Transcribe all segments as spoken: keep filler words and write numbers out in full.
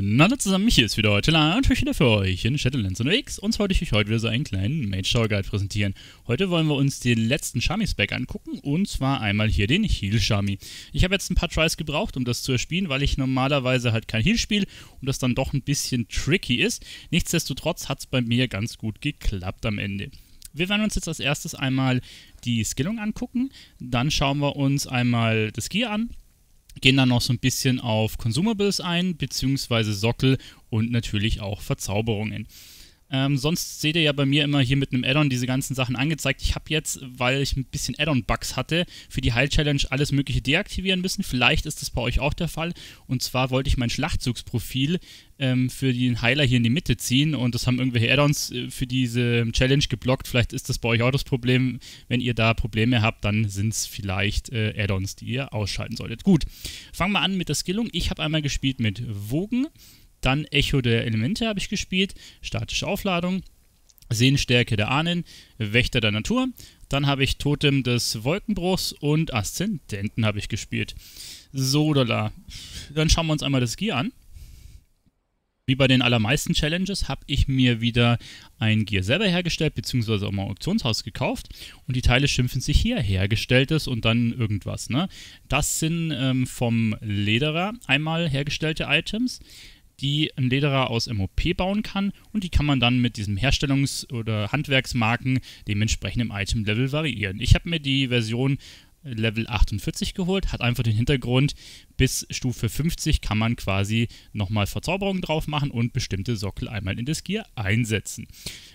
Na hallo zusammen, Michi ist wieder heute und ich wieder für euch in Shadowlands unterwegs. Und zwar wollte ich euch heute wieder so einen kleinen Mage Tower Guide präsentieren. Heute wollen wir uns den letzten Shami-Spec angucken und zwar einmal hier den Heal-Shami. Ich habe jetzt ein paar Tries gebraucht, um das zu erspielen, weil ich normalerweise halt kein Heal spiele und das dann doch ein bisschen tricky ist. Nichtsdestotrotz hat es bei mir ganz gut geklappt am Ende. Wir werden uns jetzt als erstes einmal die Skillung angucken, dann schauen wir uns einmal das Gear an. Gehen dann noch so ein bisschen auf Consumables ein, beziehungsweise Sockel und natürlich auch Verzauberungen. Ähm, sonst seht ihr ja bei mir immer hier mit einem Add-on diese ganzen Sachen angezeigt. Ich habe jetzt, weil ich ein bisschen Add-on-Bugs hatte, für die Heil-Challenge alles mögliche deaktivieren müssen. Vielleicht ist das bei euch auch der Fall. Und zwar wollte ich mein Schlachtzugsprofil ähm, für den Heiler hier in die Mitte ziehen. Und das haben irgendwelche Add-ons äh, für diese Challenge geblockt. Vielleicht ist das bei euch auch das Problem. Wenn ihr da Probleme habt, dann sind es vielleicht äh, Add-ons, die ihr ausschalten solltet. Gut, fangen wir an mit der Skillung. Ich habe einmal gespielt mit Wogen. Dann Echo der Elemente habe ich gespielt, statische Aufladung, Sehenstärke der Ahnen, Wächter der Natur. Dann habe ich Totem des Wolkenbruchs und Aszendenten habe ich gespielt. So, lala. Dann schauen wir uns einmal das Gear an. Wie bei den allermeisten Challenges habe ich mir wieder ein Gear selber hergestellt, beziehungsweise auch mal ein Auktionshaus gekauft. Und die Teile schimpfen sich hier Hergestelltes und dann irgendwas. Ne? Das sind ähm, vom Lederer einmal hergestellte Items, die ein Lederer aus M O P bauen kann und die kann man dann mit diesem Herstellungs- oder Handwerksmarken dementsprechend im Item-Level variieren. Ich habe mir die Version Level achtundvierzig geholt, hat einfach den Hintergrund, bis Stufe fünfzig kann man quasi nochmal Verzauberungen drauf machen und bestimmte Sockel einmal in das Gear einsetzen.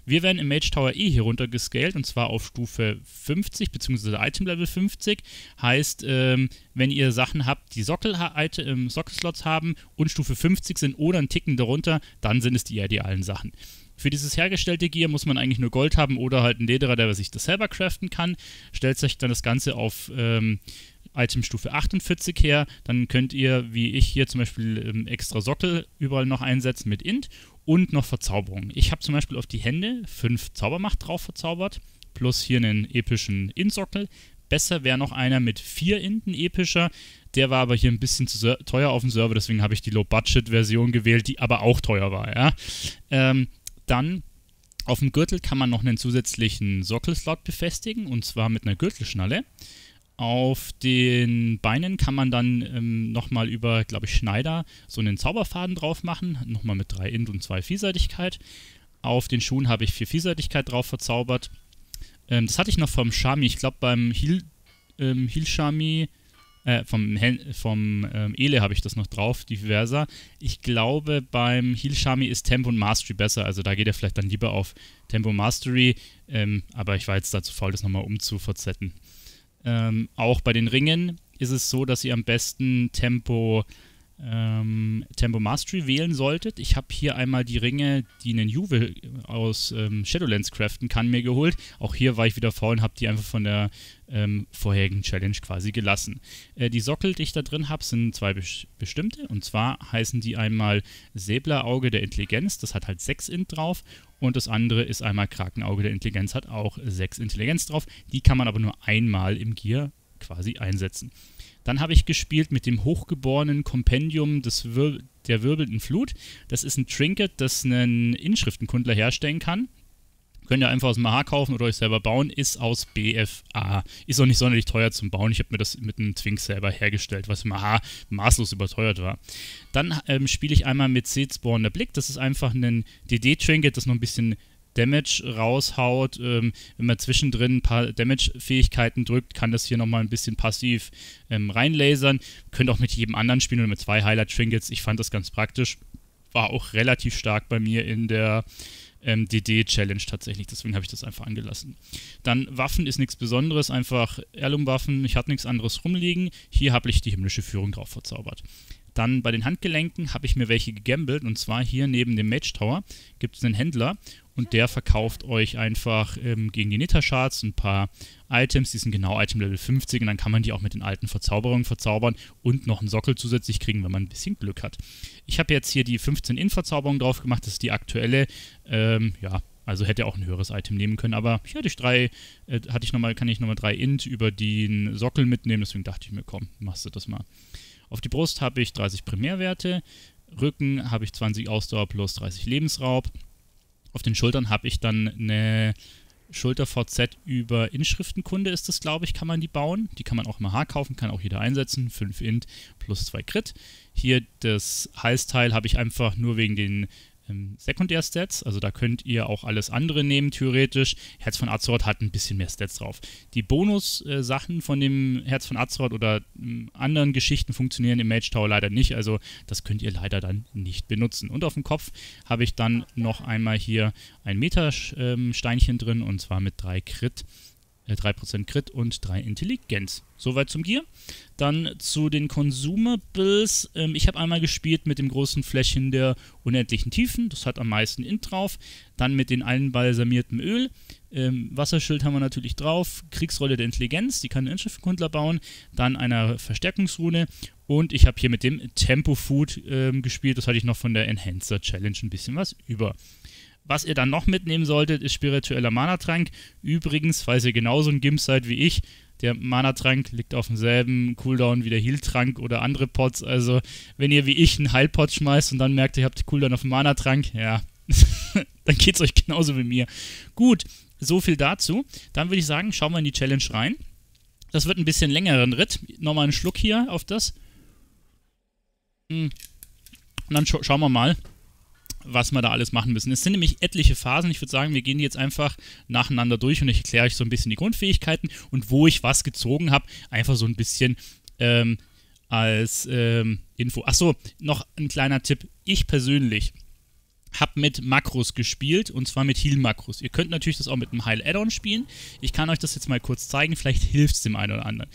Wir werden im Mage Tower E hier runter gescaled und zwar auf Stufe fünfzig bzw. Item Level fünfzig. Heißt, ähm, wenn ihr Sachen habt, die Sockel-Item, Sockelslots haben und Stufe fünfzig sind oder einen Ticken darunter, dann sind es die idealen Sachen. Für dieses hergestellte Gear muss man eigentlich nur Gold haben oder halt einen Lederer, der sich das selber craften kann. Stellt euch dann das Ganze auf ähm, Itemstufe achtundvierzig her. Dann könnt ihr, wie ich hier zum Beispiel, ähm, extra Sockel überall noch einsetzen mit Int und noch Verzauberung. Ich habe zum Beispiel auf die Hände fünf Zaubermacht drauf verzaubert, plus hier einen epischen Int-Sockel. Besser wäre noch einer mit vier Inten epischer. Der war aber hier ein bisschen zu teuer auf dem Server, deswegen habe ich die Low-Budget-Version gewählt, die aber auch teuer war. Ja? Ähm, Dann auf dem Gürtel kann man noch einen zusätzlichen Sockelslot befestigen und zwar mit einer Gürtelschnalle. Auf den Beinen kann man dann ähm, nochmal über, glaube ich, Schneider so einen Zauberfaden drauf machen, nochmal mit drei Int und zwei Vielseitigkeit. Auf den Schuhen habe ich vier Vielseitigkeit drauf verzaubert. Ähm, das hatte ich noch vom Shami, ich glaube beim Heal, ähm, Heal-Shami, äh, vom, vom ähm, Ele habe ich das noch drauf, diverser. Ich glaube, beim Heal-Shami ist Tempo und Mastery besser, also da geht er vielleicht dann lieber auf Tempo Mastery, ähm, aber ich war jetzt dazu faul, das nochmal umzuverzetten. Ähm, auch bei den Ringen ist es so, dass ihr am besten Tempo, ähm, Tempo Mastery wählen solltet. Ich habe hier einmal die Ringe, die einen Juwel aus ähm, Shadowlands craften kann, mir geholt. Auch hier war ich wieder faul und habe die einfach von der Ähm, vorherigen Challenge quasi gelassen. Äh, die Sockel, die ich da drin habe, sind zwei bes bestimmte und zwar heißen die einmal Säblerauge der Intelligenz, das hat halt sechs Int drauf und das andere ist einmal Krakenauge der Intelligenz, hat auch sechs Intelligenz drauf, die kann man aber nur einmal im Gear quasi einsetzen. Dann habe ich gespielt mit dem Hochgeborenen Kompendium des Wir der wirbelnden Flut, das ist ein Trinket, das einen Inschriftenkundler herstellen kann. Könnt ihr einfach aus Maha kaufen oder euch selber bauen, ist aus B F A. Ist auch nicht sonderlich teuer zum Bauen. Ich habe mir das mit einem Twink selber hergestellt, was Maha maßlos überteuert war. Dann ähm, spiele ich einmal mit Seedsborner Blick. Das ist einfach ein D D-Trinket, das noch ein bisschen Damage raushaut. Ähm, wenn man zwischendrin ein paar Damage-Fähigkeiten drückt, kann das hier nochmal ein bisschen passiv ähm, reinlasern. Könnt auch mit jedem anderen spielen oder mit zwei Highlight-Trinkets. Ich fand das ganz praktisch. War auch relativ stark bei mir in der Ähm, D D-Challenge tatsächlich, deswegen habe ich das einfach angelassen. Dann Waffen ist nichts Besonderes, einfach Erlum-Waffen, ich hatte nichts anderes rumliegen, hier habe ich die himmlische Führung drauf verzaubert. Dann bei den Handgelenken habe ich mir welche gegambelt und zwar hier neben dem Mage Tower gibt es einen Händler und der verkauft euch einfach ähm, gegen die Nitterscharts ein paar Items, die sind genau Item Level fünfzig und dann kann man die auch mit den alten Verzauberungen verzaubern und noch einen Sockel zusätzlich kriegen, wenn man ein bisschen Glück hat. Ich habe jetzt hier die fünfzehn Int Verzauberung drauf gemacht, das ist die aktuelle, ähm, ja, also hätte er auch ein höheres Item nehmen können, aber hier hatte ich drei, äh, hatte ich nochmal, kann ich nochmal drei Int über den Sockel mitnehmen, deswegen dachte ich mir, komm, machst du das mal. Auf die Brust habe ich dreißig Primärwerte, Rücken habe ich zwanzig Ausdauer plus dreißig Lebensraub. Auf den Schultern habe ich dann eine Schulter-V Z über Inschriftenkunde ist das, glaube ich, kann man die bauen. Die kann man auch im Maha kaufen, kann auch jeder einsetzen. fünf Int plus zwei Crit. Hier das Halsteil habe ich einfach nur wegen den ähm, Sekundär-Stats. Also da könnt ihr auch alles andere nehmen, theoretisch. Herz von Azeroth hat ein bisschen mehr Stats drauf. Die Bonus-Sachen von dem Herz von Azeroth oder ähm, anderen Geschichten funktionieren im Mage Tower leider nicht. Also das könnt ihr leider dann nicht benutzen. Und auf dem Kopf habe ich dann noch einmal hier ein Meta-Steinchen ähm, drin. Und zwar mit drei Crit. drei Prozent Crit und drei Intelligenz. Soweit zum Gear. Dann zu den Consumables. Ähm, ich habe einmal gespielt mit dem großen Fläschchen der unendlichen Tiefen. Das hat am meisten Int drauf. Dann mit den einbalsamierten Öl. Ähm, Wasserschild haben wir natürlich drauf. Kriegsrolle der Intelligenz. Die kann ein Inschriftenkundler bauen. Dann einer Verstärkungsrune. Und ich habe hier mit dem Tempo-Food ähm, gespielt. Das hatte ich noch von der Enhancer-Challenge ein bisschen was über. Was ihr dann noch mitnehmen solltet, ist spiritueller Mana-Trank. Übrigens, falls ihr genauso ein Gimp seid wie ich, der Mana-Trank liegt auf demselben Cooldown wie der Heal-Trank oder andere Pots. Also, wenn ihr wie ich einen Heil-Pot schmeißt und dann merkt, ihr habt Cooldown auf dem Mana-Trank, ja, dann geht's euch genauso wie mir. Gut, so viel dazu. Dann würde ich sagen, schauen wir in die Challenge rein. Das wird ein bisschen längeren Ritt. Nochmal einen Schluck hier auf das. Und dann sch- schauen wir mal, was wir da alles machen müssen. Es sind nämlich etliche Phasen. Ich würde sagen, wir gehen die jetzt einfach nacheinander durch und ich erkläre euch so ein bisschen die Grundfähigkeiten und wo ich was gezogen habe. Einfach so ein bisschen ähm, als ähm, Info. Achso, noch ein kleiner Tipp. Ich persönlich habe mit Makros gespielt und zwar mit Heal-Makros. Ihr könnt natürlich das auch mit einem Heil-Add-On spielen. Ich kann euch das jetzt mal kurz zeigen. Vielleicht hilft es dem einen oder anderen.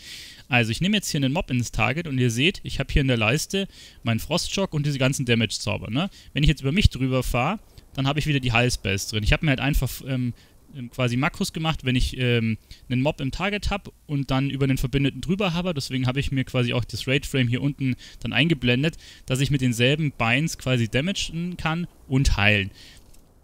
Also ich nehme jetzt hier einen Mob ins Target und ihr seht, ich habe hier in der Leiste meinen Frostshock und diese ganzen Damage-Zauber. Ne? Wenn ich jetzt über mich drüber fahre, dann habe ich wieder die Heil-Spells drin. Ich habe mir halt einfach ähm, quasi Makros gemacht, wenn ich ähm, einen Mob im Target habe und dann über den Verbündeten drüber habe. Deswegen habe ich mir quasi auch das Raid-Frame hier unten dann eingeblendet, dass ich mit denselben Binds quasi damagen kann und heilen.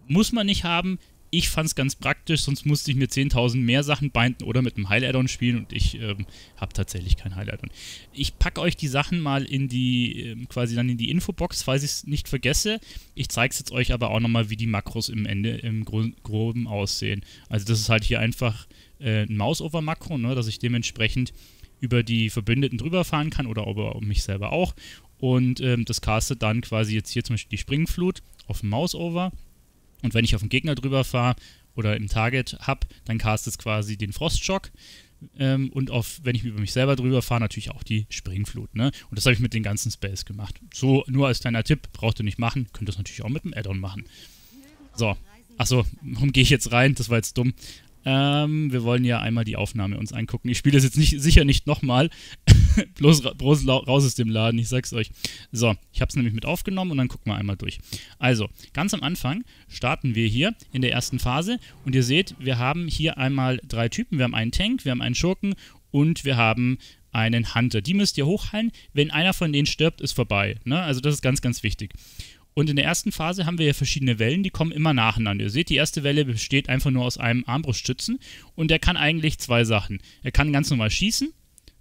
Muss man nicht haben. Ich fand es ganz praktisch, sonst musste ich mir zehntausend mehr Sachen binden oder mit einem Heil-Add-On spielen und ich ähm, habe tatsächlich kein Heil-Add-On. Ich packe euch die Sachen mal in die, ähm, quasi dann in die Infobox, falls ich es nicht vergesse. Ich zeige es jetzt euch aber auch nochmal, wie die Makros im Ende im Gro Groben aussehen. Also das ist halt hier einfach äh, ein Mouse-Over-Makro, ne, dass ich dementsprechend über die Verbündeten drüber fahren kann oder über mich selber auch. Und ähm, das castet dann quasi jetzt hier zum Beispiel die Springflut auf dem Mouse-Over. Und wenn ich auf den Gegner drüber fahre oder im Target habe, dann cast es quasi den Frostshock. Ähm, und auf, wenn ich über mich selber drüber fahre, natürlich auch die Springflut. Ne? Und das habe ich mit den ganzen Spells gemacht. So, nur als kleiner Tipp, braucht ihr nicht machen. Könnt ihr das natürlich auch mit dem Add-on machen. So, achso, warum gehe ich jetzt rein? Das war jetzt dumm. Ähm, wir wollen ja einmal die Aufnahme uns angucken. Ich spiele das jetzt nicht, sicher nicht nochmal. Bloß, ra bloß raus aus dem Laden, ich sag's euch. So, ich hab's nämlich mit aufgenommen und dann gucken wir einmal durch. Also, ganz am Anfang starten wir hier in der ersten Phase und ihr seht, wir haben hier einmal drei Typen. Wir haben einen Tank, wir haben einen Schurken und wir haben einen Hunter. Die müsst ihr hochheilen. Wenn einer von denen stirbt, ist vorbei. Ne? Also das ist ganz, ganz wichtig. Und in der ersten Phase haben wir ja verschiedene Wellen, die kommen immer nacheinander. Ihr seht, die erste Welle besteht einfach nur aus einem Armbrustschützen und der kann eigentlich zwei Sachen. Er kann ganz normal schießen,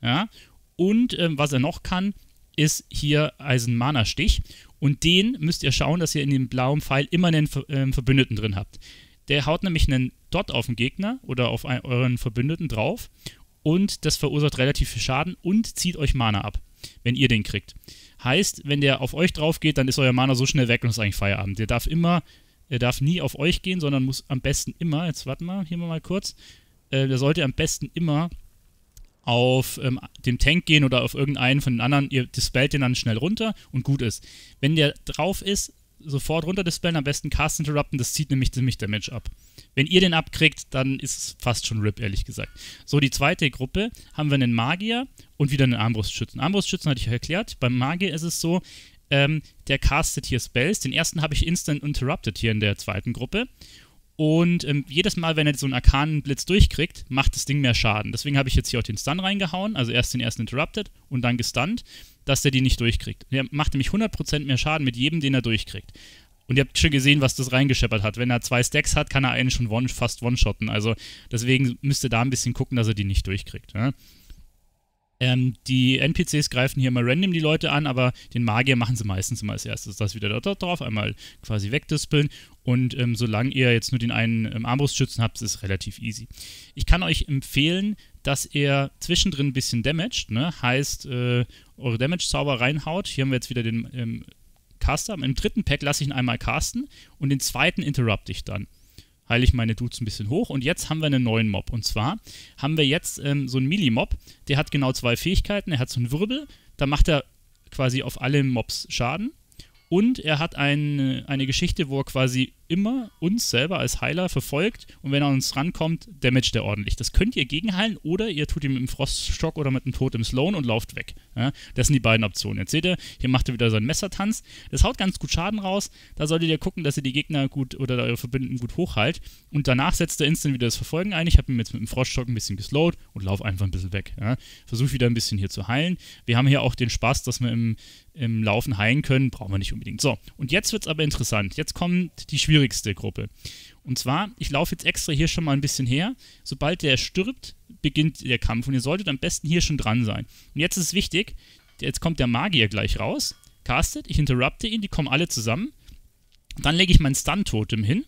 ja, und ähm, was er noch kann, ist hier Eisenmana-Stich und den müsst ihr schauen, dass ihr in dem blauen Pfeil immer einen Ver äh, Verbündeten drin habt. Der haut nämlich einen Dot auf den Gegner oder auf einen, euren Verbündeten drauf und das verursacht relativ viel Schaden und zieht euch Mana ab, wenn ihr den kriegt. Heißt, wenn der auf euch drauf geht, dann ist euer Mana so schnell weg und ist eigentlich Feierabend. Der darf immer, der darf nie auf euch gehen, sondern muss am besten immer, jetzt warten wir hier mal kurz, äh, der sollte am besten immer auf ähm, dem Tank gehen oder auf irgendeinen von den anderen. Ihr dispellt den dann schnell runter und gut ist. Wenn der drauf ist, sofort runter dispellen, am besten Cast Interrupten, das zieht nämlich ziemlich Damage ab. Wenn ihr den abkriegt, dann ist es fast schon R I P, ehrlich gesagt. So, die zweite Gruppe haben wir einen Magier und wieder einen Armbrustschützen. Armbrustschützen hatte ich euch erklärt. Beim Magier ist es so, ähm, der castet hier Spells. Den ersten habe ich Instant Interrupted hier in der zweiten Gruppe. Und ähm, jedes Mal, wenn er so einen arkanen Blitz durchkriegt, macht das Ding mehr Schaden. Deswegen habe ich jetzt hier auch den Stun reingehauen. Also erst den ersten Interrupted und dann gestunt, dass der die nicht durchkriegt. Der macht nämlich hundert Prozent mehr Schaden mit jedem, den er durchkriegt. Und ihr habt schon gesehen, was das reingescheppert hat. Wenn er zwei Stacks hat, kann er einen schon one, fast one-shotten. Also deswegen müsst ihr da ein bisschen gucken, dass er die nicht durchkriegt. Ne? Ähm, die N P Cs greifen hier mal random die Leute an, aber den Magier machen sie meistens immer als erstes. Das wieder da drauf, einmal quasi wegdispeln. Und ähm, solange ihr jetzt nur den einen ähm, Armbrustschützen habt, ist es relativ easy. Ich kann euch empfehlen, dass ihr zwischendrin ein bisschen damaged, ne? Heißt, äh, eure Damage-Zauber reinhaut. Hier haben wir jetzt wieder den ähm, Caster. Im dritten Pack lasse ich ihn einmal casten und den zweiten interrupte ich dann. Heile ich meine Dudes ein bisschen hoch und jetzt haben wir einen neuen Mob. Und zwar haben wir jetzt ähm, so einen Melee-Mob, der hat genau zwei Fähigkeiten. Er hat so einen Wirbel, da macht er quasi auf alle Mobs Schaden und er hat ein, eine Geschichte, wo er quasi immer uns selber als Heiler verfolgt und wenn er an uns rankommt, damage der ordentlich. Das könnt ihr gegenheilen oder ihr tut ihm mit dem Frostshock oder mit einem Totem slowen und lauft weg. Ja, das sind die beiden Optionen. Jetzt seht ihr, hier macht er wieder seinen Messertanz. Das haut ganz gut Schaden raus. Da solltet ihr gucken, dass ihr die Gegner gut oder eure Verbündeten gut hochheilt. Und danach setzt er instant wieder das Verfolgen ein. Ich habe ihn jetzt mit dem Frostshock ein bisschen geslowt und laufe einfach ein bisschen weg. Ja, versuche wieder ein bisschen hier zu heilen. Wir haben hier auch den Spaß, dass wir im, im Laufen heilen können. Brauchen wir nicht unbedingt. So, und jetzt wird es aber interessant. Jetzt kommt die Schwierigkeit. Schwierigste Gruppe. Und zwar, ich laufe jetzt extra hier schon mal ein bisschen her. Sobald der stirbt, beginnt der Kampf. Und ihr solltet am besten hier schon dran sein. Und jetzt ist es wichtig, jetzt kommt der Magier gleich raus, castet, ich interrupte ihn, die kommen alle zusammen. Dann lege ich mein Stun-Totem hin,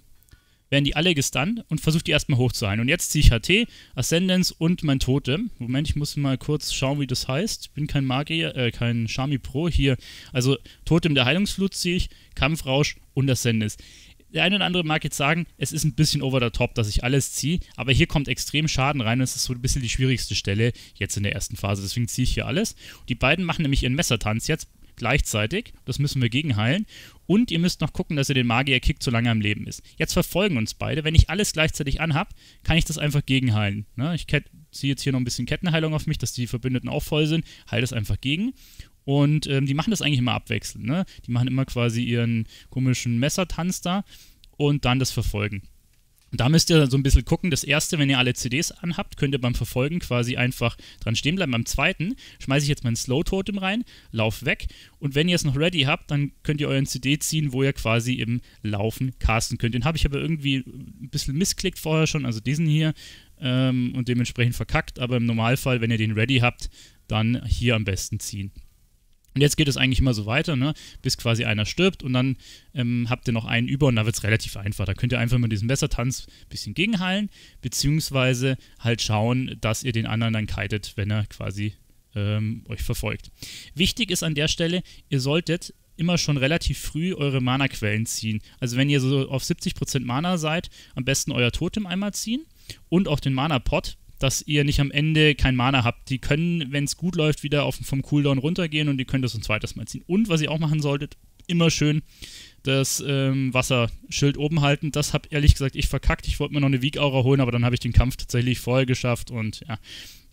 werden die alle gestunt und versuche die erstmal hochzuheilen. Und jetzt ziehe ich H T, Aszendent und mein Totem. Moment, ich muss mal kurz schauen, wie das heißt. Ich bin kein Magier, äh, kein Shami Pro hier. Also Totem der Heilungsflut ziehe ich, Kampfrausch und Aszendent. Der eine oder andere mag jetzt sagen, es ist ein bisschen over the top, dass ich alles ziehe, aber hier kommt extrem Schaden rein und es ist so ein bisschen die schwierigste Stelle jetzt in der ersten Phase, deswegen ziehe ich hier alles. Die beiden machen nämlich ihren Messertanz jetzt gleichzeitig, das müssen wir gegenheilen und ihr müsst noch gucken, dass ihr den Magier kickt, solange er am Leben ist. Jetzt verfolgen uns beide, wenn ich alles gleichzeitig anhab, kann ich das einfach gegenheilen. Ich ziehe jetzt hier noch ein bisschen Kettenheilung auf mich, dass die Verbündeten auch voll sind, heile das einfach gegen. Und ähm, die machen das eigentlich immer abwechselnd, ne? Die machen immer quasi ihren komischen Messertanz da und dann das Verfolgen. Und da müsst ihr so ein bisschen gucken. Das erste, wenn ihr alle C Ds anhabt, könnt ihr beim Verfolgen quasi einfach dran stehen bleiben. Beim zweiten schmeiße ich jetzt meinen Slow-Totem rein, lauf weg. Und wenn ihr es noch ready habt, dann könnt ihr euren C D ziehen, wo ihr quasi im Laufen casten könnt. Den habe ich aber irgendwie ein bisschen missklickt vorher schon, also diesen hier, ähm, und dementsprechend verkackt. Aber im Normalfall, wenn ihr den ready habt, dann hier am besten ziehen. Und jetzt geht es eigentlich immer so weiter, ne? Bis quasi einer stirbt und dann ähm, habt ihr noch einen über und da wird es relativ einfach. Da könnt ihr einfach mit diesem Messertanz ein bisschen gegenheilen, beziehungsweise halt schauen, dass ihr den anderen dann kitet, wenn er quasi ähm, euch verfolgt. Wichtig ist an der Stelle, ihr solltet immer schon relativ früh eure Mana-Quellen ziehen. Also wenn ihr so auf siebzig Prozent Mana seid, am besten euer Totem einmal ziehen und auch den Mana-Pot, dass ihr nicht am Ende kein Mana habt. Die können, wenn es gut läuft, wieder auf, vom Cooldown runtergehen und ihr könnt das ein zweites Mal ziehen. Und was ihr auch machen solltet, immer schön das ähm, Wasserschild oben halten. Das habe ehrlich gesagt ich verkackt. Ich wollte mir noch eine Weak-Aura holen, aber dann habe ich den Kampf tatsächlich vorher geschafft und ja,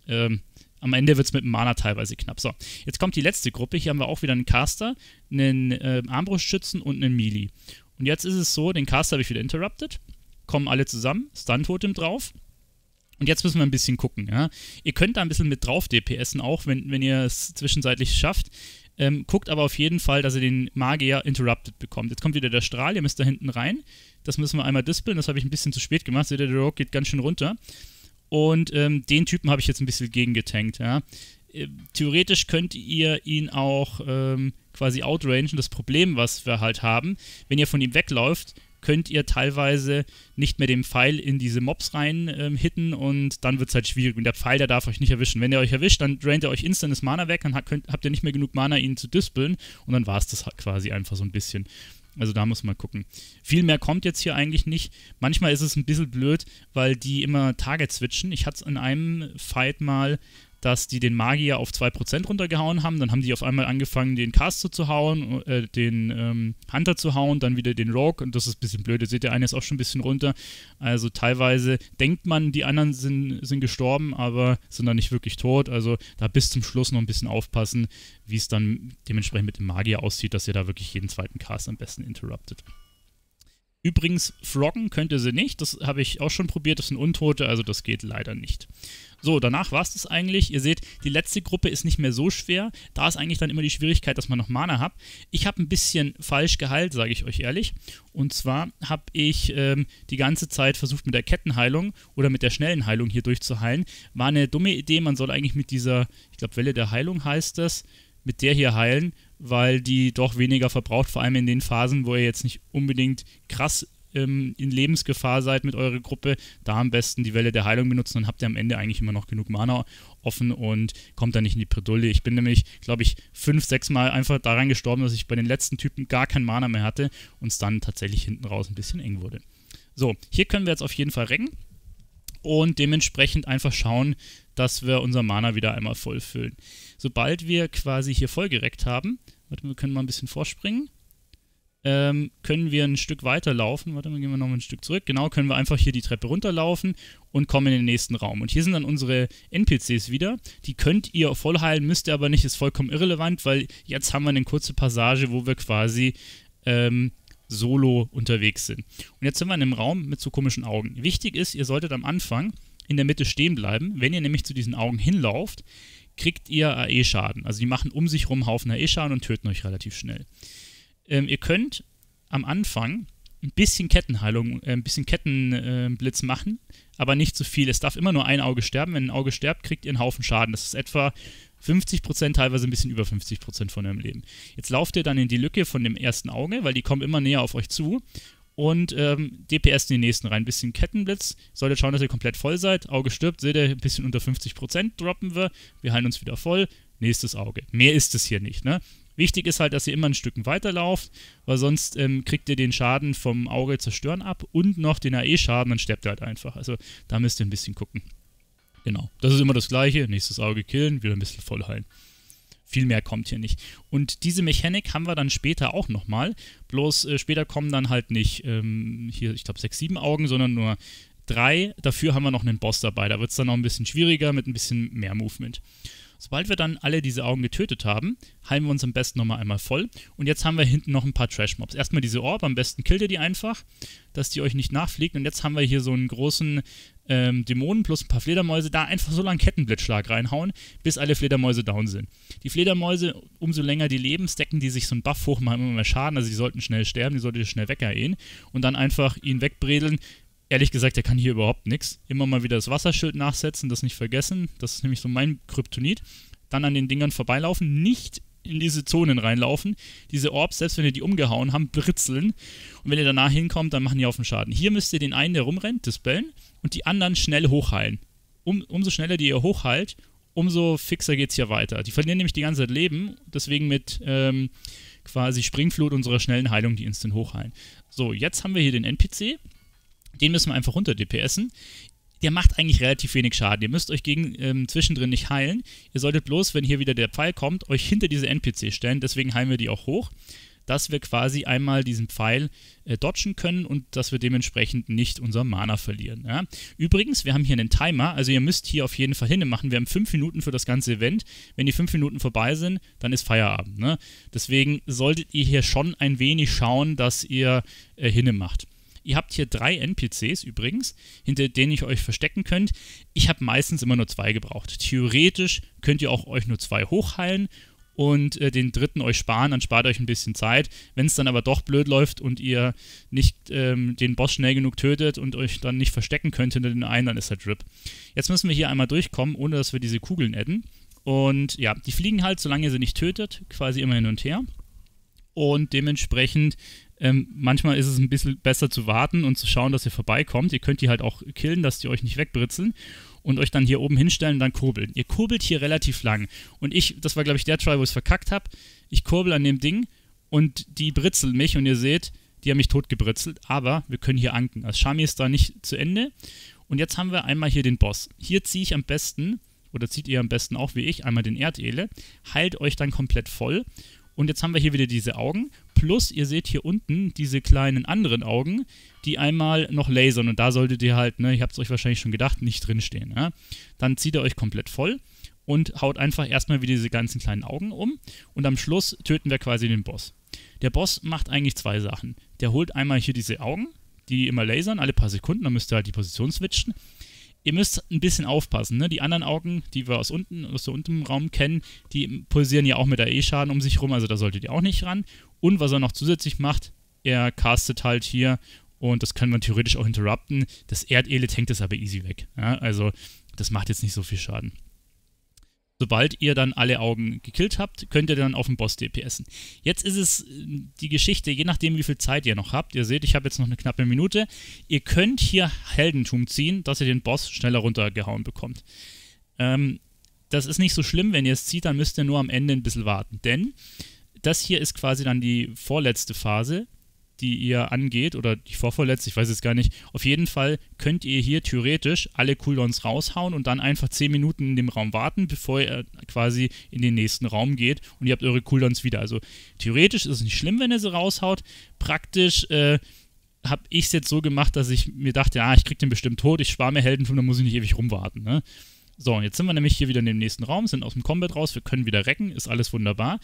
ähm, am Ende wird es mit dem Mana teilweise knapp. So, jetzt kommt die letzte Gruppe. Hier haben wir auch wieder einen Caster, einen äh, Armbrustschützen und einen Melee. Und jetzt ist es so, den Caster habe ich wieder interrupted, kommen alle zusammen, Stun-Totem drauf. Und jetzt müssen wir ein bisschen gucken, ja. Ihr könnt da ein bisschen mit drauf D P S en auch, wenn, wenn ihr es zwischenzeitlich schafft. Ähm, guckt aber auf jeden Fall, dass ihr den Magier interrupted bekommt. Jetzt kommt wieder der Strahl, ihr müsst da hinten rein. Das müssen wir einmal dispeln, das habe ich ein bisschen zu spät gemacht. Seht ihr, der Rock geht ganz schön runter. Und ähm, den Typen habe ich jetzt ein bisschen gegengetankt, ja. Äh, theoretisch könnt ihr ihn auch ähm, quasi outrangen. Das Problem, was wir halt haben, wenn ihr von ihm wegläuft, könnt ihr teilweise nicht mehr den Pfeil in diese Mobs rein ähm, hitten und dann wird es halt schwierig. Und der Pfeil, der darf euch nicht erwischen. Wenn ihr euch erwischt, dann draint ihr euch instant das Mana weg, dann hat, könnt, habt ihr nicht mehr genug Mana, ihn zu dispeln und dann war es das halt quasi einfach so ein bisschen. Also da muss man gucken. Viel mehr kommt jetzt hier eigentlich nicht. Manchmal ist es ein bisschen blöd, weil die immer Target switchen. Ich hatte es in einem Fight mal, dass die den Magier auf zwei Prozent runtergehauen haben, dann haben die auf einmal angefangen, den Caster zu hauen, äh, den ähm, Hunter zu hauen, dann wieder den Rogue und das ist ein bisschen blöd. Ihr seht, der eine ist auch schon ein bisschen runter. Also teilweise denkt man, die anderen sind, sind gestorben, aber sind dann nicht wirklich tot. Also da bis zum Schluss noch ein bisschen aufpassen, wie es dann dementsprechend mit dem Magier aussieht, dass ihr da wirklich jeden zweiten Cast am besten interruptet. Übrigens, froggen könnt ihr sie nicht. Das habe ich auch schon probiert. Das sind Untote, also das geht leider nicht. So, danach war es das eigentlich. Ihr seht, die letzte Gruppe ist nicht mehr so schwer. Da ist eigentlich dann immer die Schwierigkeit, dass man noch Mana hat. Ich habe ein bisschen falsch geheilt, sage ich euch ehrlich. Und zwar habe ich ähm, die ganze Zeit versucht, mit der Kettenheilung oder mit der schnellen Heilung hier durchzuheilen. War eine dumme Idee. Man soll eigentlich mit dieser, ich glaube, Welle der Heilung heißt das, mit der hier heilen, weil die doch weniger verbraucht, vor allem in den Phasen, wo ihr jetzt nicht unbedingt krass ähm, in Lebensgefahr seid mit eurer Gruppe, da am besten die Welle der Heilung benutzen, dann habt ihr am Ende eigentlich immer noch genug Mana offen und kommt dann nicht in die Predulle. Ich bin nämlich, glaube ich, fünf, sechs Mal einfach daran gestorben, dass ich bei den letzten Typen gar kein Mana mehr hatte und es dann tatsächlich hinten raus ein bisschen eng wurde. So, hier können wir jetzt auf jeden Fall recken und dementsprechend einfach schauen, dass wir unser Mana wieder einmal vollfüllen. Sobald wir quasi hier vollgereckt haben, warte, wir können mal ein bisschen vorspringen, ähm, können wir ein Stück weiterlaufen, warte mal, gehen wir noch mal ein Stück zurück, genau, können wir einfach hier die Treppe runterlaufen und kommen in den nächsten Raum. Und hier sind dann unsere N P Cs wieder, die könnt ihr voll heilen, müsst ihr aber nicht, ist vollkommen irrelevant, weil jetzt haben wir eine kurze Passage, wo wir quasi ähm, solo unterwegs sind. Und jetzt sind wir in einem Raum mit so komischen Augen. Wichtig ist, ihr solltet am Anfang in der Mitte stehen bleiben. Wenn ihr nämlich zu diesen Augen hinlauft, kriegt ihr A E-Schaden. Also die machen um sich rum einen Haufen A E-Schaden und töten euch relativ schnell. Ähm, ihr könnt am Anfang ein bisschen Kettenheilung, äh, ein bisschen Kettenblitz äh, machen, aber nicht zu viel. Es darf immer nur ein Auge sterben. Wenn ein Auge stirbt, kriegt ihr einen Haufen Schaden. Das ist etwa fünfzig Prozent, teilweise ein bisschen über fünfzig Prozent von eurem Leben. Jetzt lauft ihr dann in die Lücke von dem ersten Auge, weil die kommen immer näher auf euch zu. Und ähm, D P S in den nächsten rein. Ein bisschen Kettenblitz. Solltet schauen, dass ihr komplett voll seid. Auge stirbt, seht ihr, ein bisschen unter fünfzig Prozent droppen wir. Wir heilen uns wieder voll. Nächstes Auge. Mehr ist es hier nicht, ne? Wichtig ist halt, dass ihr immer ein Stück weiterlauft, weil sonst ähm, kriegt ihr den Schaden vom Auge zerstören ab und noch den A E-Schaden, dann stirbt ihr halt einfach. Also da müsst ihr ein bisschen gucken. Genau, das ist immer das Gleiche. Nächstes Auge killen, wieder ein bisschen voll heilen. Viel mehr kommt hier nicht. Und diese Mechanik haben wir dann später auch nochmal. Bloß äh, später kommen dann halt nicht ähm, hier, ich glaube, sechs, sieben Augen, sondern nur drei. Dafür haben wir noch einen Boss dabei. Da wird es dann noch ein bisschen schwieriger mit ein bisschen mehr Movement. Sobald wir dann alle diese Augen getötet haben, heilen wir uns am besten nochmal einmal voll. Und jetzt haben wir hinten noch ein paar Trash-Mobs. Erstmal diese Orb, am besten killt ihr die einfach, dass die euch nicht nachfliegt. Und jetzt haben wir hier so einen großen ähm, Dämonen plus ein paar Fledermäuse. Da einfach so lange Kettenblitzschlag reinhauen, bis alle Fledermäuse down sind. Die Fledermäuse, umso länger die leben, stacken die sich so einen Buff hoch, machen immer mehr Schaden. Also die sollten schnell sterben, die solltet ihr schnell weggehen. Und dann einfach ihn wegbredeln. Ehrlich gesagt, der kann hier überhaupt nichts. Immer mal wieder das Wasserschild nachsetzen, das nicht vergessen. Das ist nämlich so mein Kryptonit. Dann an den Dingern vorbeilaufen, nicht in diese Zonen reinlaufen. Diese Orbs, selbst wenn ihr die umgehauen habt, britzeln. Und wenn ihr danach hinkommt, dann machen die auf den Schaden. Hier müsst ihr den einen, der rumrennt, dispellen und die anderen schnell hochheilen. Um, umso schneller die ihr hochheilt, umso fixer geht es hier weiter. Die verlieren nämlich die ganze Zeit Leben, deswegen mit ähm, quasi Springflut unserer schnellen Heilung, die instant hochheilen. So, jetzt haben wir hier den N P C. Den müssen wir einfach runter D P S en. Der macht eigentlich relativ wenig Schaden. Ihr müsst euch gegen, ähm, zwischendrin nicht heilen. Ihr solltet bloß, wenn hier wieder der Pfeil kommt, euch hinter diese N P C stellen. Deswegen heilen wir die auch hoch, dass wir quasi einmal diesen Pfeil äh, dodgen können und dass wir dementsprechend nicht unser Mana verlieren. Ja? Übrigens, wir haben hier einen Timer, also ihr müsst hier auf jeden Fall hin machen. Wir haben fünf Minuten für das ganze Event. Wenn die fünf Minuten vorbei sind, dann ist Feierabend. Ne? Deswegen solltet ihr hier schon ein wenig schauen, dass ihr äh, hin macht. Ihr habt hier drei N P Cs übrigens, hinter denen ihr euch verstecken könnt. Ich habe meistens immer nur zwei gebraucht. Theoretisch könnt ihr auch euch nur zwei hochheilen und äh, den dritten euch sparen, dann spart euch ein bisschen Zeit. Wenn es dann aber doch blöd läuft und ihr nicht ähm, den Boss schnell genug tötet und euch dann nicht verstecken könnt hinter den einen, dann ist er drip. Jetzt müssen wir hier einmal durchkommen, ohne dass wir diese Kugeln adden. Und ja, die fliegen halt, solange ihr sie nicht tötet, quasi immer hin und her. Und dementsprechend Ähm, manchmal ist es ein bisschen besser zu warten und zu schauen, dass ihr vorbeikommt. Ihr könnt die halt auch killen, dass die euch nicht wegbritzeln und euch dann hier oben hinstellen und dann kurbeln. Ihr kurbelt hier relativ lang. Und ich, das war glaube ich der Try, wo ich es verkackt habe, ich kurbel an dem Ding und die britzeln mich und ihr seht, die haben mich totgebritzelt, aber wir können hier anken. Also Shami ist da nicht zu Ende. Und jetzt haben wir einmal hier den Boss. Hier ziehe ich am besten, oder zieht ihr am besten auch wie ich, einmal den Erdele, heilt euch dann komplett voll. Und jetzt haben wir hier wieder diese Augen, plus ihr seht hier unten diese kleinen anderen Augen, die einmal noch lasern. Und da solltet ihr halt, ne, ihr habt es euch wahrscheinlich schon gedacht, nicht drinstehen. Ja? Dann zieht ihr euch komplett voll und haut einfach erstmal wieder diese ganzen kleinen Augen um. Und am Schluss töten wir quasi den Boss. Der Boss macht eigentlich zwei Sachen. Der holt einmal hier diese Augen, die immer lasern, alle paar Sekunden, dann müsst ihr halt die Position switchen. Ihr müsst ein bisschen aufpassen, ne? Die anderen Augen, die wir aus unten, aus der unten im Raum kennen, die pulsieren ja auch mit A E-Schaden um sich rum, also da solltet ihr auch nicht ran. Und was er noch zusätzlich macht, er castet halt hier, und das kann man theoretisch auch interrupten, das Erdele tankt das aber easy weg. Ja? Also das macht jetzt nicht so viel Schaden. Sobald ihr dann alle Augen gekillt habt, könnt ihr dann auf den Boss DPSen. Jetzt ist es die Geschichte, je nachdem wie viel Zeit ihr noch habt. Ihr seht, ich habe jetzt noch eine knappe Minute. Ihr könnt hier Heldentum ziehen, dass ihr den Boss schneller runtergehauen bekommt. Ähm, das ist nicht so schlimm, wenn ihr es zieht, dann müsst ihr nur am Ende ein bisschen warten. Denn das hier ist quasi dann die vorletzte Phase, die ihr angeht, oder die vorvorletzte, ich weiß jetzt gar nicht. Auf jeden Fall könnt ihr hier theoretisch alle Cooldowns raushauen und dann einfach zehn Minuten in dem Raum warten, bevor ihr quasi in den nächsten Raum geht, und ihr habt eure Cooldowns wieder. Also theoretisch ist es nicht schlimm, wenn ihr sie raushaut. Praktisch äh, habe ich es jetzt so gemacht, dass ich mir dachte, ah, ich krieg den bestimmt tot, ich spare mir Heldentum, dann muss ich nicht ewig rumwarten, ne? So, jetzt sind wir nämlich hier wieder in dem nächsten Raum, sind aus dem Combat raus, wir können wieder recken, ist alles wunderbar.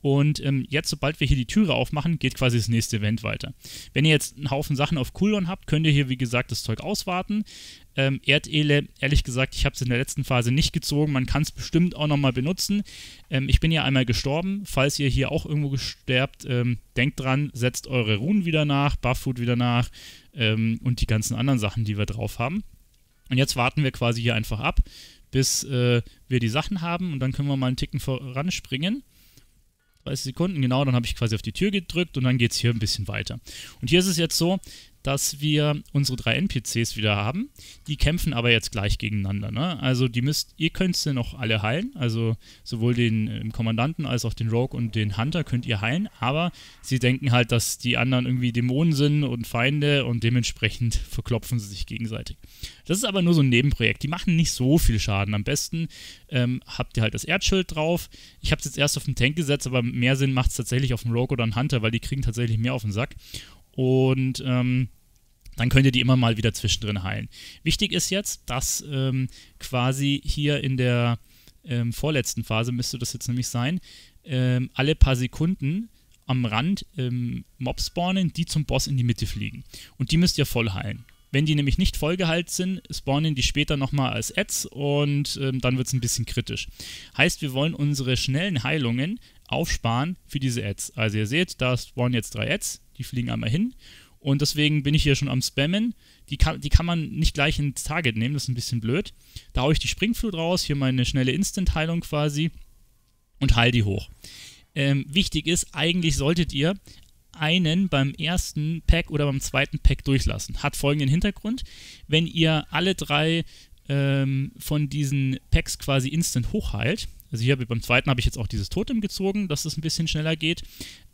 Und ähm, jetzt, sobald wir hier die Türe aufmachen, geht quasi das nächste Event weiter. Wenn ihr jetzt einen Haufen Sachen auf Cooldown habt, könnt ihr hier, wie gesagt, das Zeug auswarten. Ähm, Erdele, ehrlich gesagt, ich habe es in der letzten Phase nicht gezogen. Man kann es bestimmt auch nochmal benutzen. Ähm, ich bin ja einmal gestorben. Falls ihr hier auch irgendwo sterbt, ähm, denkt dran, setzt eure Runen wieder nach, Bufffood wieder nach ähm, und die ganzen anderen Sachen, die wir drauf haben. Und jetzt warten wir quasi hier einfach ab, bis äh, wir die Sachen haben, und dann können wir mal einen Ticken voranspringen. dreißig Sekunden, genau, dann habe ich quasi auf die Tür gedrückt und dann geht es hier ein bisschen weiter. Und hier ist es jetzt so, dass wir unsere drei N P Cs wieder haben, die kämpfen aber jetzt gleich gegeneinander, ne? Also die müsst, ihr könnt sie noch alle heilen, also sowohl den äh, Kommandanten als auch den Rogue und den Hunter könnt ihr heilen, aber sie denken halt, dass die anderen irgendwie Dämonen sind und Feinde, und dementsprechend verklopfen sie sich gegenseitig. Das ist aber nur so ein Nebenprojekt, die machen nicht so viel Schaden. Am besten ähm, habt ihr halt das Erdschild drauf. Ich habe es jetzt erst auf den Tank gesetzt, aber mehr Sinn macht es tatsächlich auf den Rogue oder einen Hunter, weil die kriegen tatsächlich mehr auf den Sack. Und ähm, dann könnt ihr die immer mal wieder zwischendrin heilen. Wichtig ist jetzt, dass ähm, quasi hier in der ähm, vorletzten Phase, müsste das jetzt nämlich sein, ähm, alle paar Sekunden am Rand ähm, Mob spawnen, die zum Boss in die Mitte fliegen. Und die müsst ihr voll heilen. Wenn die nämlich nicht vollgeheilt sind, spawnen die später nochmal als Ads, und ähm, dann wird es ein bisschen kritisch. Heißt, wir wollen unsere schnellen Heilungen aufsparen für diese Ads. Also ihr seht, da spawnen jetzt drei Ads. Die fliegen einmal hin, und deswegen bin ich hier schon am Spammen. Die kann, die kann man nicht gleich ins Target nehmen, das ist ein bisschen blöd. Da haue ich die Springflut raus, hier meine schnelle Instant-Heilung quasi, und heile die hoch. Ähm, wichtig ist, eigentlich solltet ihr einen beim ersten Pack oder beim zweiten Pack durchlassen. Hat folgenden Hintergrund: Wenn ihr alle drei ähm, von diesen Packs quasi instant hochheilt, also hier beim zweiten habe ich jetzt auch dieses Totem gezogen, dass es ein bisschen schneller geht.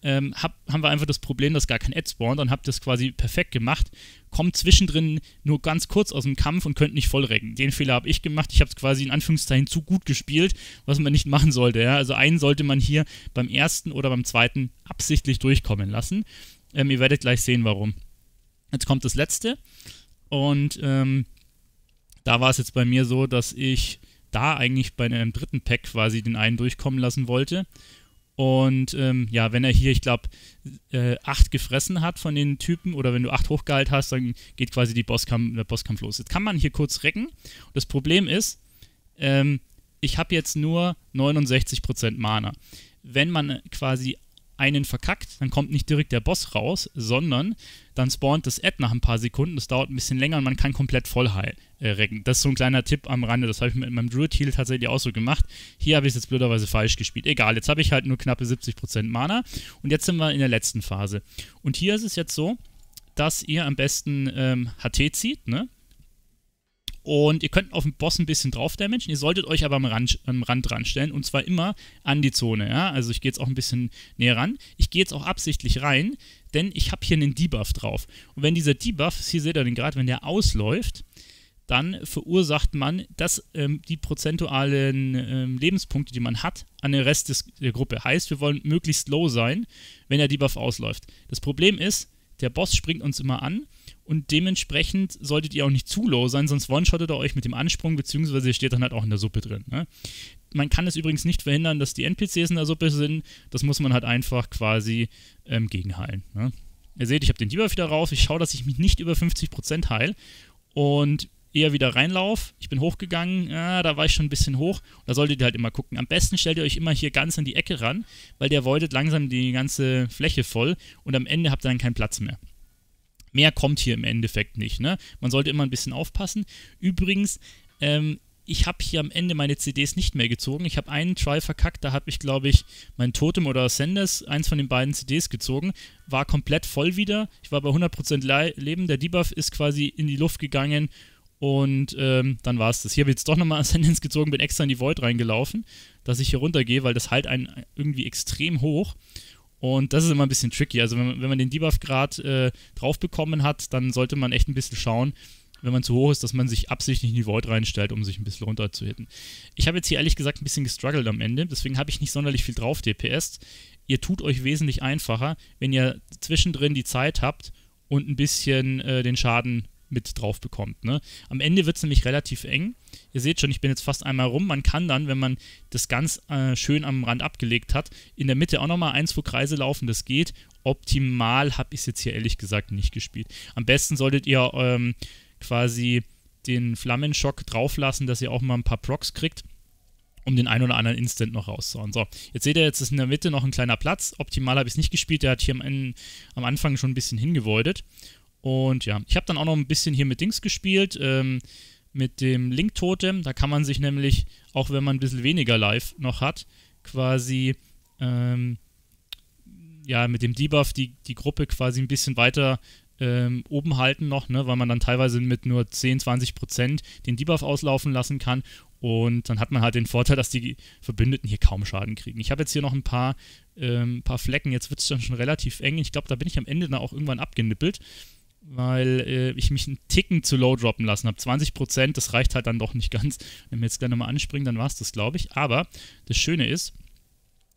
Ähm, hab, haben wir einfach das Problem, dass gar kein Ad spawnt, dann habt ihr das quasi perfekt gemacht. Kommt zwischendrin nur ganz kurz aus dem Kampf und könnt nicht vollrecken. Den Fehler habe ich gemacht. Ich habe es quasi in Anführungszeichen zu gut gespielt, was man nicht machen sollte. Ja? Also einen sollte man hier beim ersten oder beim zweiten absichtlich durchkommen lassen. Ähm, ihr werdet gleich sehen, warum. Jetzt kommt das letzte. Und ähm, da war es jetzt bei mir so, dass ich da eigentlich bei einem dritten Pack quasi den einen durchkommen lassen wollte. Und ähm, ja, wenn er hier, ich glaube, äh, acht gefressen hat von den Typen, oder wenn du acht hochgehalten hast, dann geht quasi die Bosskampf, der Bosskampf los. Jetzt kann man hier kurz recken. Das Problem ist, ähm, ich habe jetzt nur neunundsechzig Prozent Mana. Wenn man quasi einen verkackt, dann kommt nicht direkt der Boss raus, sondern dann spawnt das Ad nach ein paar Sekunden, das dauert ein bisschen länger und man kann komplett voll heil äh, recken. Das ist so ein kleiner Tipp am Rande, das habe ich mit meinem Druid-Heal tatsächlich auch so gemacht. Hier habe ich es jetzt blöderweise falsch gespielt. Egal, jetzt habe ich halt nur knappe siebzig Prozent Mana, und jetzt sind wir in der letzten Phase. Und hier ist es jetzt so, dass ihr am besten ähm, H T zieht, ne? Und ihr könnt auf den Boss ein bisschen drauf damagen, ihr solltet euch aber am Rand, am Rand dran stellen, und zwar immer an die Zone, ja, also ich gehe jetzt auch ein bisschen näher ran, ich gehe jetzt auch absichtlich rein, denn ich habe hier einen Debuff drauf, und wenn dieser Debuff, hier seht ihr den gerade, wenn der ausläuft, dann verursacht man das, ähm, die prozentualen ähm, Lebenspunkte, die man hat, an den Rest des, der Gruppe, heißt, wir wollen möglichst low sein, wenn der Debuff ausläuft. Das Problem ist, der Boss springt uns immer an, und dementsprechend solltet ihr auch nicht zu low sein, sonst one-shottet ihr euch mit dem Ansprung, beziehungsweise ihr steht dann halt auch in der Suppe drin. Ne? Man kann es übrigens nicht verhindern, dass die N P Cs in der Suppe sind, das muss man halt einfach quasi ähm, gegenheilen. Ne? Ihr seht, ich habe den Debuff wieder raus, ich schaue, dass ich mich nicht über fünfzig Prozent heile, und eher wieder reinlauf. Ich bin hochgegangen, ja, da war ich schon ein bisschen hoch. Und da solltet ihr halt immer gucken. Am besten stellt ihr euch immer hier ganz in die Ecke ran, weil der voidet langsam die ganze Fläche voll und am Ende habt ihr dann keinen Platz mehr. Mehr kommt hier im Endeffekt nicht, ne? Man sollte immer ein bisschen aufpassen. Übrigens, ähm, ich habe hier am Ende meine C Ds nicht mehr gezogen. Ich habe einen Try verkackt, da habe ich, glaube ich, mein Totem oder Senders, eins von den beiden C Ds gezogen. War komplett voll wieder. Ich war bei hundert Prozent Le Leben. Der Debuff ist quasi in die Luft gegangen und ähm, dann war es das. Hier habe ich jetzt doch nochmal Ascendance gezogen, bin extra in die Void reingelaufen, dass ich hier runtergehe, weil das halt einen irgendwie extrem hoch. Und das ist immer ein bisschen tricky. Also wenn man, wenn man den Debuff-Grad äh, drauf bekommen hat, dann sollte man echt ein bisschen schauen, wenn man zu hoch ist, dass man sich absichtlich in die Void reinstellt, um sich ein bisschen runterzuhitten. Ich habe jetzt hier ehrlich gesagt ein bisschen gestruggelt am Ende, deswegen habe ich nicht sonderlich viel drauf D P S. Ihr tut euch wesentlich einfacher, wenn ihr zwischendrin die Zeit habt und ein bisschen äh, den Schaden mit drauf bekommt, ne? Am Ende wird es nämlich relativ eng. Ihr seht schon, ich bin jetzt fast einmal rum. Man kann dann, wenn man das ganz äh, schön am Rand abgelegt hat, in der Mitte auch nochmal ein, zwei Kreise laufen, das geht. Optimal habe ich es jetzt hier ehrlich gesagt nicht gespielt. Am besten solltet ihr ähm, quasi den Flammenschock drauf lassen, dass ihr auch mal ein paar Procs kriegt, um den einen oder anderen Instant noch rauszuhauen. So, jetzt seht ihr, jetzt ist in der Mitte noch ein kleiner Platz. Optimal habe ich es nicht gespielt. Der hat hier am, am Anfang schon ein bisschen hingevoidet. Und ja, ich habe dann auch noch ein bisschen hier mit Dings gespielt, ähm, mit dem Link-Totem. Da kann man sich nämlich, auch wenn man ein bisschen weniger Life noch hat, quasi, ähm, ja, mit dem Debuff die, die Gruppe quasi ein bisschen weiter ähm, oben halten noch, ne, weil man dann teilweise mit nur zehn, zwanzig Prozent den Debuff auslaufen lassen kann. Und dann hat man halt den Vorteil, dass die Verbündeten hier kaum Schaden kriegen. Ich habe jetzt hier noch ein paar, ähm, paar Flecken. Jetzt wird es dann schon relativ eng. Ich glaube, da bin ich am Ende dann auch irgendwann abgenippelt, weil äh, ich mich einen Ticken zu low droppen lassen habe. zwanzig Prozent, das reicht halt dann doch nicht ganz. Wenn wir jetzt gleich nochmal anspringen, dann war es das, glaube ich. Aber das Schöne ist,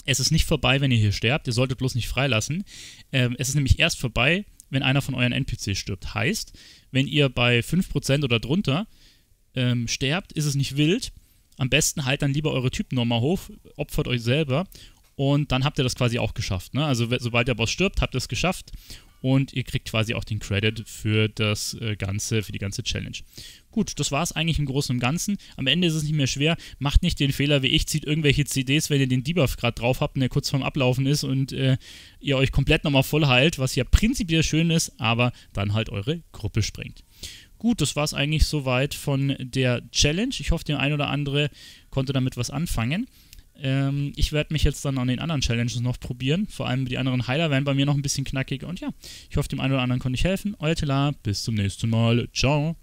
es ist nicht vorbei, wenn ihr hier sterbt. Ihr solltet bloß nicht freilassen. Ähm, es ist nämlich erst vorbei, wenn einer von euren N P Cs stirbt. Heißt, wenn ihr bei fünf Prozent oder drunter ähm, sterbt, ist es nicht wild. Am besten halt dann lieber eure Typen nochmal hoch, opfert euch selber und dann habt ihr das quasi auch geschafft, ne? Also sobald der Boss stirbt, habt ihr es geschafft. Und ihr kriegt quasi auch den Credit für das Ganze, für die ganze Challenge. Gut, das war es eigentlich im Großen und Ganzen. Am Ende ist es nicht mehr schwer. Macht nicht den Fehler wie ich, zieht irgendwelche C Ds, wenn ihr den Debuff gerade drauf habt und der kurz vorm Ablaufen ist und äh, ihr euch komplett nochmal voll heilt, was ja prinzipiell schön ist, aber dann halt eure Gruppe sprengt. Gut, das war es eigentlich soweit von der Challenge. Ich hoffe, der ein oder andere konnte damit was anfangen. Ich werde mich jetzt dann an den anderen Challenges noch probieren. Vor allem die anderen Heiler werden bei mir noch ein bisschen knackiger. Und ja, ich hoffe, dem einen oder anderen konnte ich helfen. Euer Telar, bis zum nächsten Mal. Ciao.